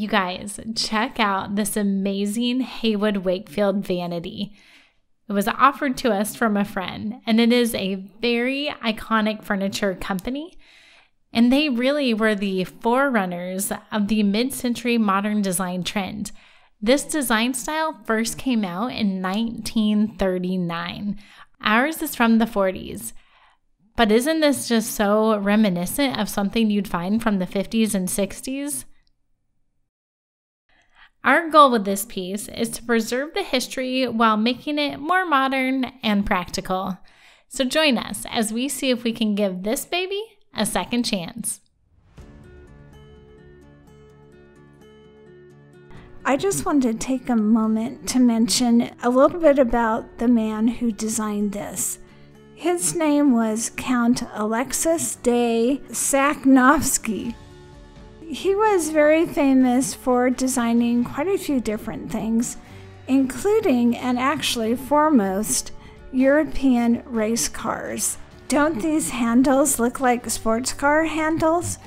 You guys, check out this amazing Heywood Wakefield vanity. It was offered to us from a friend, and it is a very iconic furniture company. And they really were the forerunners of the mid-century modern design trend. This design style first came out in 1939. Ours is from the 40s. But isn't this just so reminiscent of something you'd find from the 50s and 60s? Our goal with this piece is to preserve the history while making it more modern and practical. So join us as we see if we can give this baby a second chance. I just wanted to take a moment to mention a little bit about the man who designed this. His name was Count Alexis de Sakhnovsky. He was very famous for designing quite a few different things, including, and actually foremost, European race cars. Don't these handles look like sports car handles?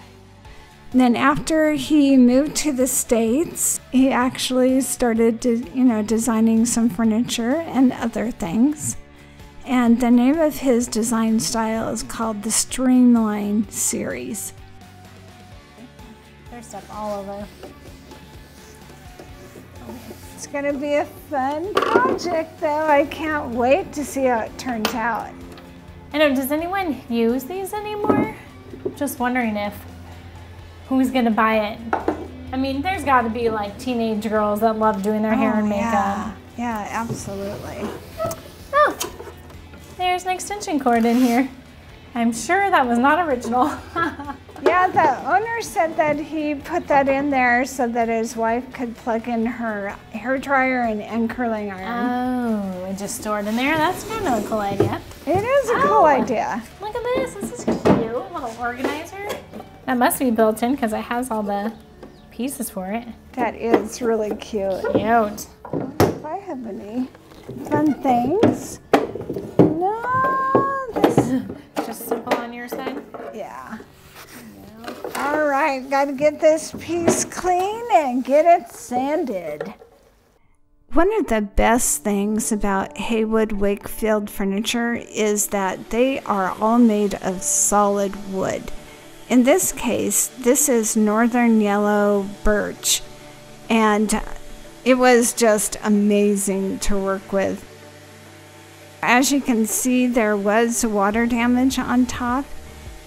And then after he moved to the States, he actually started, designing some furniture and other things. And the name of his design style is called the Streamline Series. There's stuff all over. It's going to be a fun project, though. I can't wait to see how it turns out. I know, does anyone use these anymore? Just wondering who's gonna buy it? I mean, there's gotta be like teenage girls that love doing their hair and makeup. Yeah, absolutely. Oh, there's an extension cord in here. I'm sure that was not original. Yeah, the owner said that he put that in there so that his wife could plug in her hairdryer and curling iron. Oh, it just stored in there? That's kind of a cool idea. It is a cool idea. Look at this. This is cute. A little organizer. That must be built in because it has all the pieces for it. That is really cute. Cute. If I have any fun things. No, this. Just simple on your side? Yeah. No. All right, got to get this piece clean and get it sanded. One of the best things about Heywood Wakefield furniture is that they are all made of solid wood. In this case, this is northern yellow birch, and it was just amazing to work with. As you can see, there was water damage on top.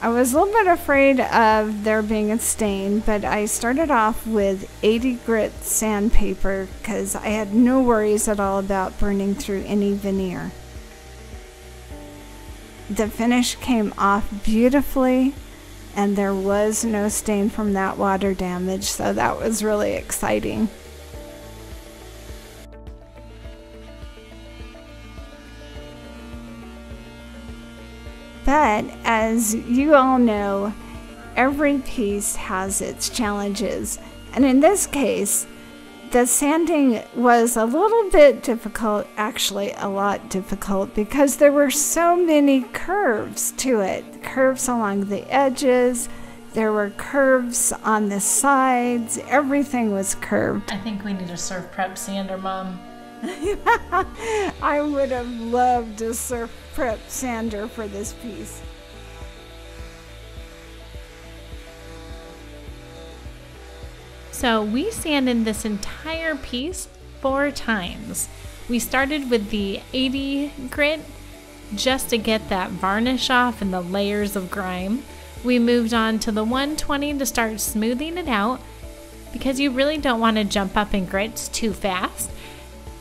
I was a little bit afraid of there being a stain, but I started off with 80 grit sandpaper because I had no worries at all about burning through any veneer. The finish came off beautifully, and there was no stain from that water damage, so that was really exciting. But as you all know, every piece has its challenges. And in this case, the sanding was a little bit difficult, actually a lot difficult, because there were so many curves to it. Curves along the edges, there were curves on the sides, everything was curved. I think we need a surf prep sander, Mom. I would have loved a surf prep sander for this piece. So we sanded this entire piece 4 times. We started with the 80 grit just to get that varnish off and the layers of grime. We moved on to the 120 to start smoothing it out because you really don't want to jump up in grits too fast.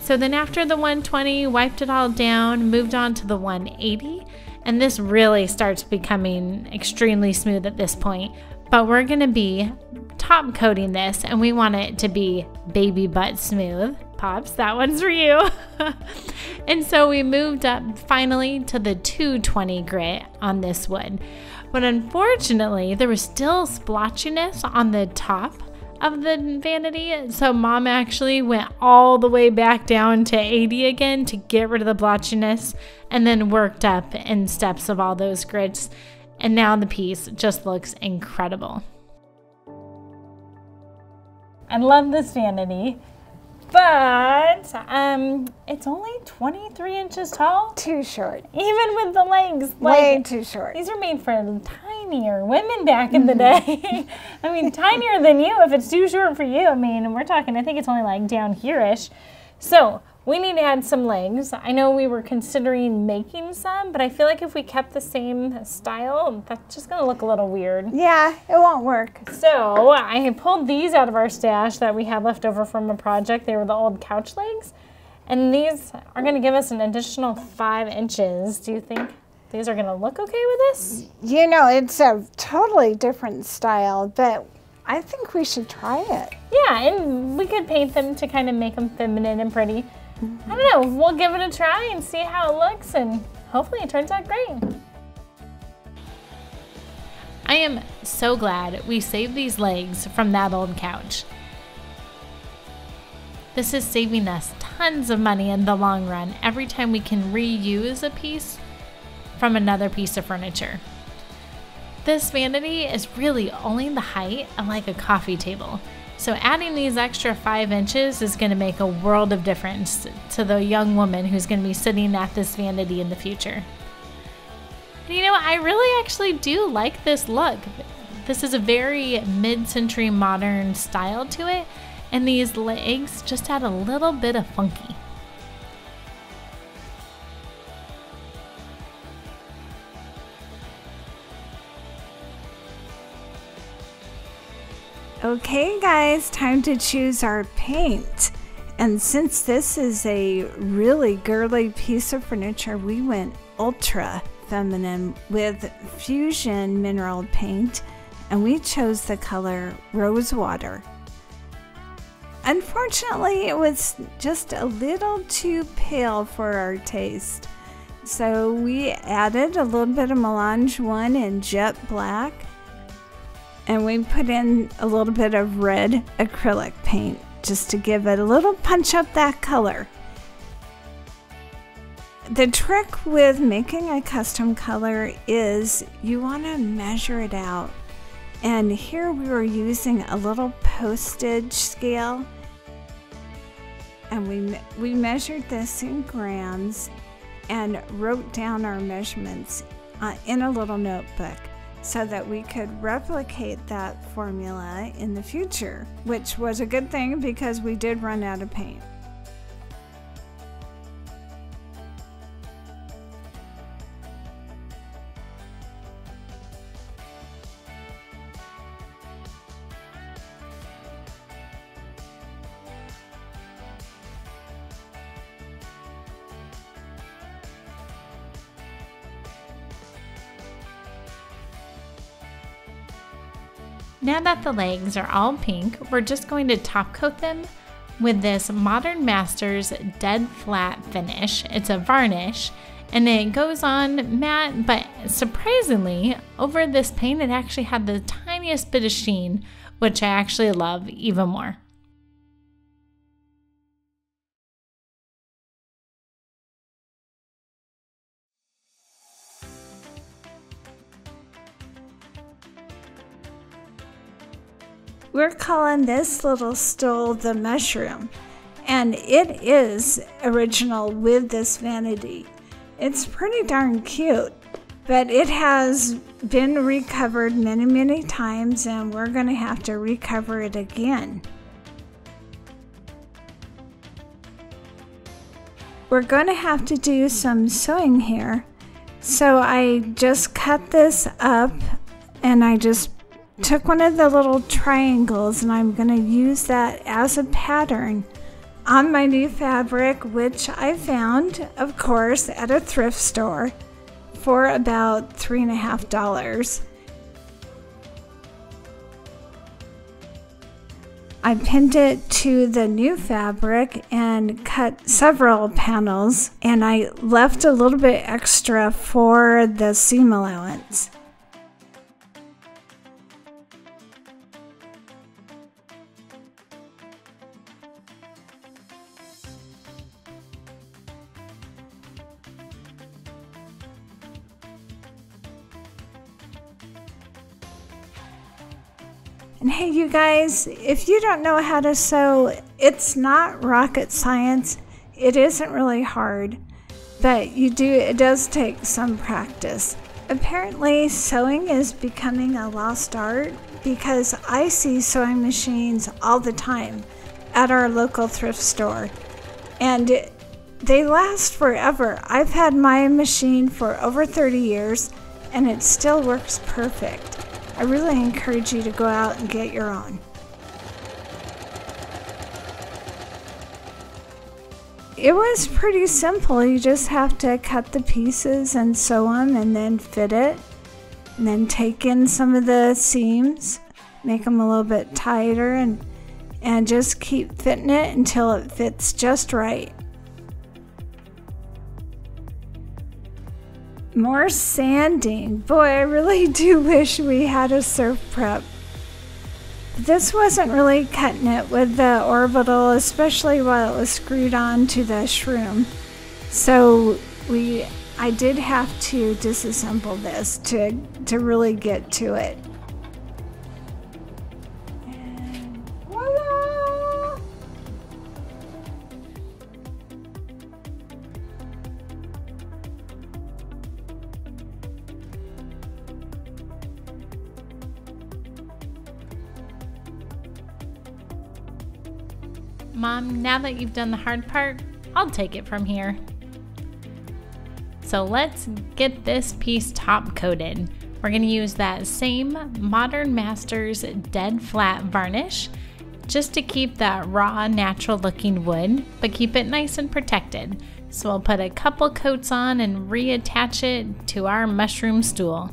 So then after the 120, wiped it all down, moved on to the 180, and this really starts becoming extremely smooth at this point. But we're gonna be top coating this, and we want it to be baby butt smooth. Pops, that one's for you. And so we moved up finally to the 220 grit on this wood. But unfortunately, there was still splotchiness on the top of the vanity, so Mom actually went all the way back down to 80 again to get rid of the blotchiness, and then worked up in steps of all those grits, and now the piece just looks incredible. I love the vanity, but it's only 23 inches tall. Too short. Even with the legs. Like, way too short. These are made for tinier women back in the day. I mean, tinier than you if it's too short for you. I mean, we're talking, I think it's only like down here-ish. So we need to add some legs. I know we were considering making some, but I feel like if we kept the same style, that's just gonna look a little weird. Yeah, it won't work. So I pulled these out of our stash that we had left over from a project. They were the old couch legs. And these are gonna give us an additional 5 inches. Do you think these are gonna look okay with this? You know, it's a totally different style, but I think we should try it. Yeah, and we could paint them to kind of make them feminine and pretty. I don't know, we'll give it a try and see how it looks, and hopefully it turns out great. I am so glad we saved these legs from that old couch. This is saving us tons of money in the long run every time we can reuse a piece from another piece of furniture. This vanity is really only the height of like a coffee table. So adding these extra 5 inches is going to make a world of difference to the young woman who's going to be sitting at this vanity in the future. And you know, I really actually do like this look. This is a very mid-century modern style to it, and these legs just add a little bit of funky. Okay guys, time to choose our paint. And since this is a really girly piece of furniture, we went ultra feminine with Fusion Mineral Paint, and we chose the color Rose Water. Unfortunately, it was just a little too pale for our taste. So we added a little bit of Melange One in jet black, and we put in a little bit of red acrylic paint just to give it a little punch up that color. The trick with making a custom color is you want to measure it out. And here we were using a little postage scale. And we measured this in grams and wrote down our measurements in a little notebook, so that we could replicate that formula in the future, which was a good thing because we did run out of paint. Now that the legs are all pink, we're just going to top coat them with this Modern Masters Dead Flat Finish. It's a varnish, and it goes on matte, but surprisingly, over this paint it actually had the tiniest bit of sheen, which I actually love even more. We're calling this little stole the mushroom, and it is original with this vanity. It's pretty darn cute, but it has been recovered many, many times, and we're gonna have to recover it again. We're gonna have to do some sewing here. So I just cut this up, and I just took one of the little triangles, and I'm going to use that as a pattern on my new fabric, which I found, of course, at a thrift store for about $3.50. I pinned it to the new fabric and cut several panels, and I left a little bit extra for the seam allowance. And hey, you guys, if you don't know how to sew, it's not rocket science. It isn't really hard, but it does take some practice. Apparently, sewing is becoming a lost art because I see sewing machines all the time at our local thrift store, and they last forever. I've had my machine for over 30 years, and it still works perfect. I really encourage you to go out and get your own. It was pretty simple. You just have to cut the pieces and sew them and then fit it. And then take in some of the seams, make them a little bit tighter, and just keep fitting it until it fits just right. More sanding. Boy, I really do wish we had a surf prep. This wasn't really cutting it with the orbital, especially while it was screwed on to the shroom. So I did have to disassemble this to really get to it. And voila! Mom, now that you've done the hard part, I'll take it from here. So let's get this piece top coated. We're going to use that same Modern Masters Dead Flat varnish just to keep that raw, natural looking wood, but keep it nice and protected. So I'll put a couple coats on and reattach it to our mushroom stool.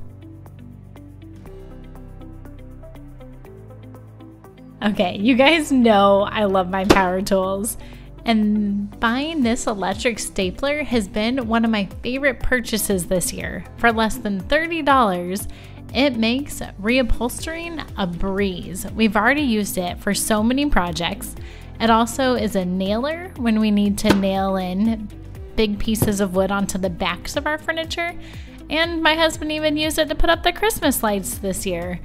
Okay, you guys know I love my power tools. And buying this electric stapler has been one of my favorite purchases this year. For less than $30, it makes reupholstering a breeze. We've already used it for so many projects. It also is a nailer when we need to nail in big pieces of wood onto the backs of our furniture. And my husband even used it to put up the Christmas lights this year.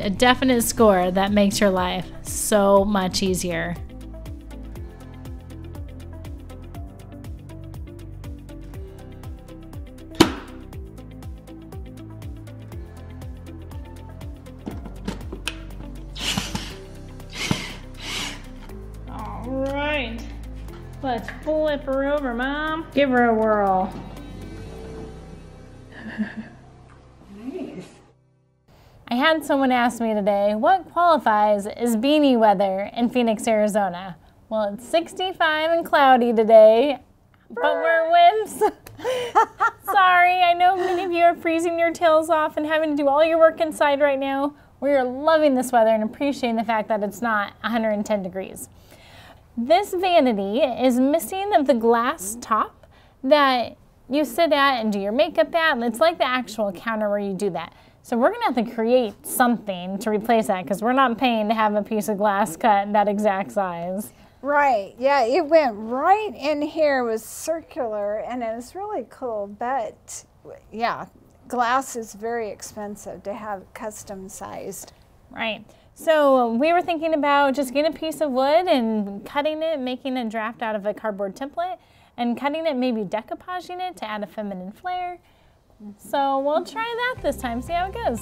A definite score that makes your life so much easier. Let's flip her over, Mom. Give her a whirl. Nice. I had someone ask me today, what qualifies as beanie weather in Phoenix, Arizona? Well, it's 65 and cloudy today, but we're wimps. Sorry, I know many of you are freezing your tails off and having to do all your work inside right now. We are loving this weather and appreciating the fact that it's not 110 degrees. This vanity is missing the glass top that you sit at and do your makeup at, and it's like the actual counter where you do that. So we're gonna have to create something to replace that because we're not paying to have a piece of glass cut that exact size. Right, yeah, it went right in here, was circular, and it was really cool, but yeah, glass is very expensive to have custom sized. Right. So we were thinking about just getting a piece of wood and cutting it, making a draft out of a cardboard template, and cutting it, maybe decoupaging it to add a feminine flair. So we'll try that this time, see how it goes.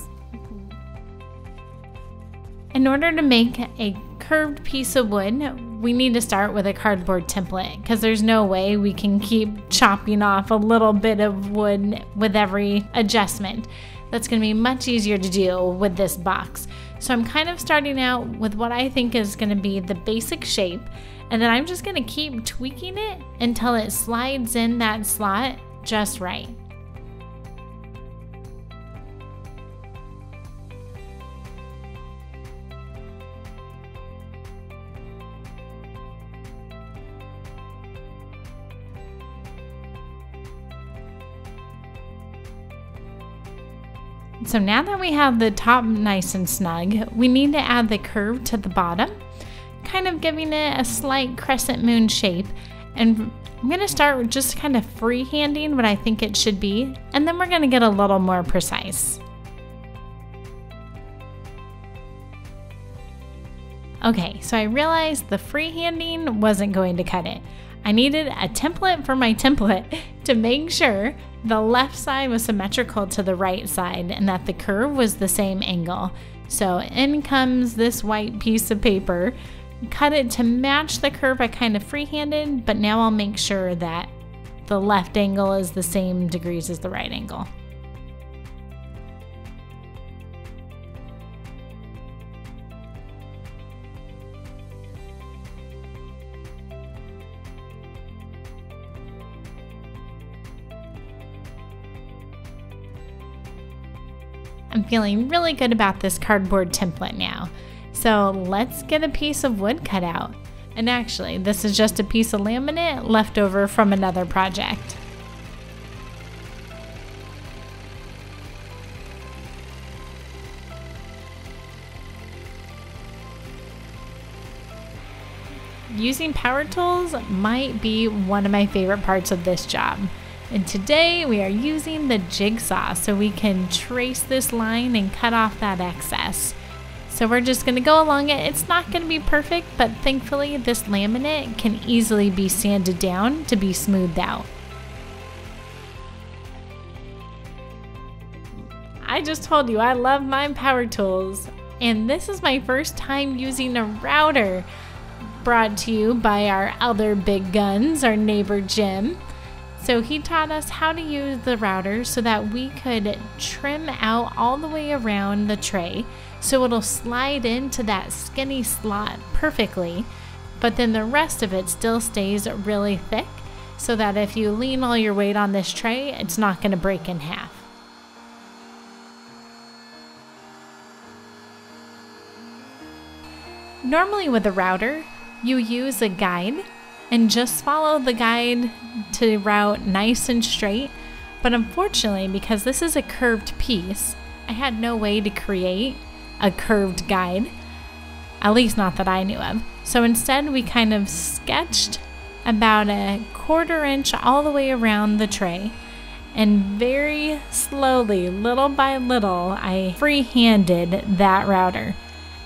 In order to make a curved piece of wood, we need to start with a cardboard template because there's no way we can keep chopping off a little bit of wood with every adjustment. That's going to be much easier to do with this box. So I'm kind of starting out with what I think is going to be the basic shape, and then I'm just going to keep tweaking it until it slides in that slot just right. So now that we have the top nice and snug, we need to add the curve to the bottom, kind of giving it a slight crescent moon shape. And I'm going to start with just kind of freehanding what I think it should be, and then we're going to get a little more precise. Okay, so I realized the freehanding wasn't going to cut it. I needed a template for my template to make sure the left side was symmetrical to the right side and that the curve was the same angle. So in comes this white piece of paper, cut it to match the curve I kind of freehanded, but now I'll make sure that the left angle is the same degrees as the right angle. I'm feeling really good about this cardboard template now. So let's get a piece of wood cut out. And actually, this is just a piece of laminate left over from another project. Using power tools might be one of my favorite parts of this job. And today we are using the jigsaw so we can trace this line and cut off that excess. So we're just gonna go along it. It's not gonna be perfect, but thankfully this laminate can easily be sanded down to be smoothed out. I just told you I love my power tools, and this is my first time using a router, brought to you by our other big guns, our neighbor Jim. So he taught us how to use the router so that we could trim out all the way around the tray so it'll slide into that skinny slot perfectly, but then the rest of it still stays really thick so that if you lean all your weight on this tray, it's not going to break in half. Normally with a router, you use a guide and just follow the guide to route nice and straight. But unfortunately, because this is a curved piece, I had no way to create a curved guide, at least not that I knew of. So instead we kind of sketched about a 1/4 inch all the way around the tray, and very slowly, little by little, I free-handed that router.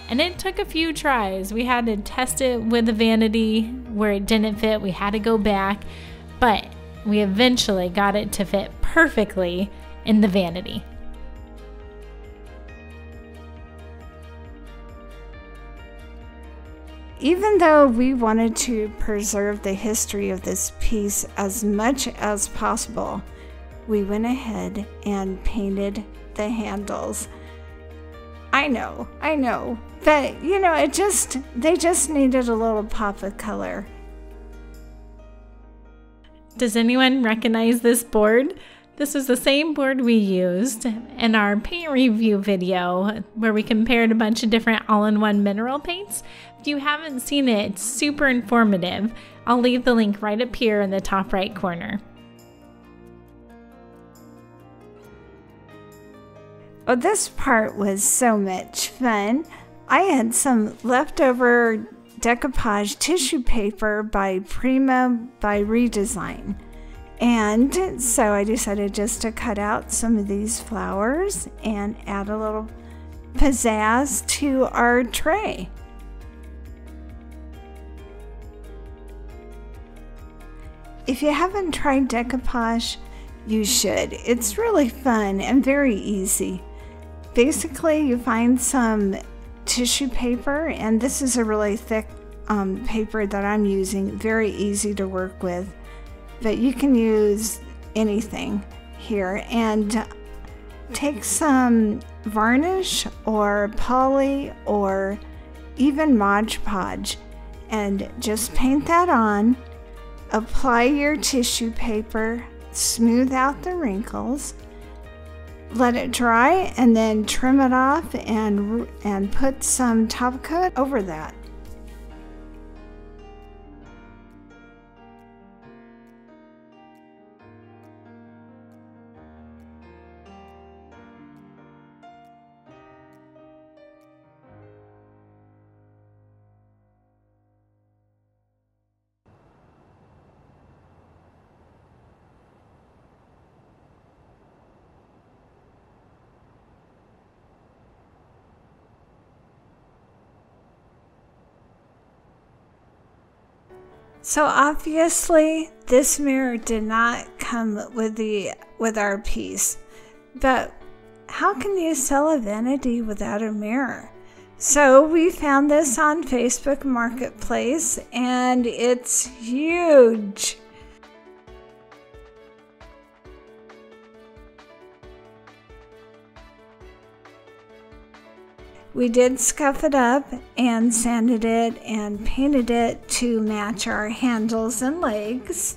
And it took a few tries. We had to test it with a vanity where it didn't fit. We had to go back, but we eventually got it to fit perfectly in the vanity. Even though we wanted to preserve the history of this piece as much as possible, we went ahead and painted the handles. I know. But, you know, they just needed a little pop of color. Does anyone recognize this board? This is the same board we used in our paint review video where we compared a bunch of different all-in-one mineral paints. If you haven't seen it, it's super informative. I'll leave the link right up here in the top right corner. Well, this part was so much fun. I had some leftover decoupage tissue paper by Prima by Redesign. And so I decided just to cut out some of these flowers and add a little pizzazz to our tray. If you haven't tried decoupage, you should. It's really fun and very easy. Basically, you find some tissue paper, and this is a really thick paper that I'm using, very easy to work with, but you can use anything here, and take some varnish or poly or even Mod Podge and just paint that on, apply your tissue paper, smooth out the wrinkles, let it dry, and then trim it off and put some top coat over that. So obviously this mirror did not come with our piece, but how can you sell a vanity without a mirror? So we found this on Facebook Marketplace and it's huge. We did scuff it up and sanded it and painted it to match our handles and legs.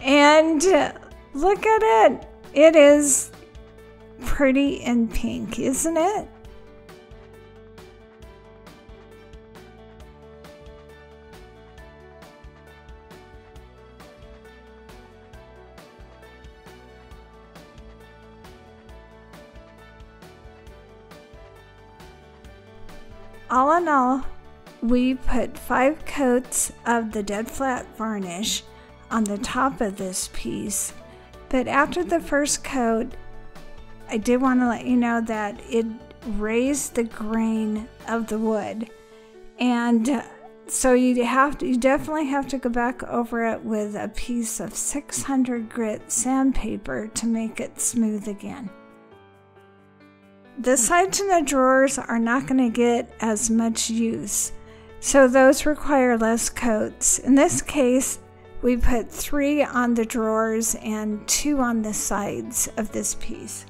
And look at it. It is pretty and pink, isn't it? All in all, we put 5 coats of the dead flat varnish on the top of this piece, but after the first coat, I did want to let you know that it raised the grain of the wood, and so you definitely have to go back over it with a piece of 600 grit sandpaper to make it smooth again. The sides and the drawers are not going to get as much use, so those require less coats. In this case, we put 3 on the drawers and 2 on the sides of this piece.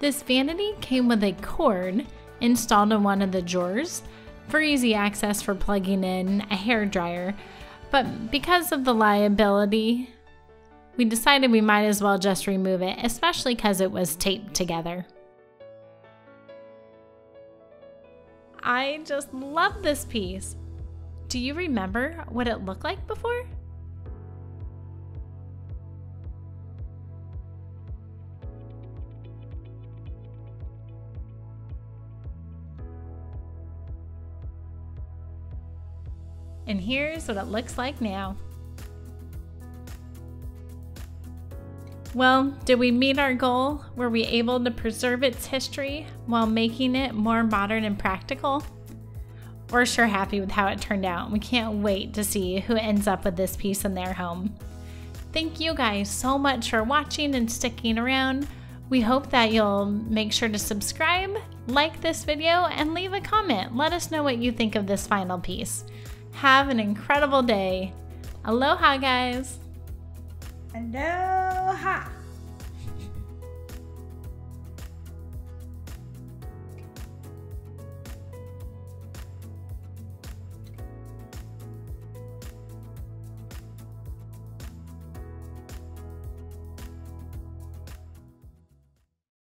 This vanity came with a cord installed in one of the drawers for easy access for plugging in a hairdryer, but because of the liability, we decided we might as well just remove it, especially because it was taped together. I just love this piece. Do you remember what it looked like before? And here's what it looks like now. Well, did we meet our goal? Were we able to preserve its history while making it more modern and practical? We're sure happy with how it turned out. We can't wait to see who ends up with this piece in their home. Thank you guys so much for watching and sticking around. We hope that you'll make sure to subscribe, like this video, and leave a comment. Let us know what you think of this final piece. Have an incredible day. Aloha, guys. Aloha.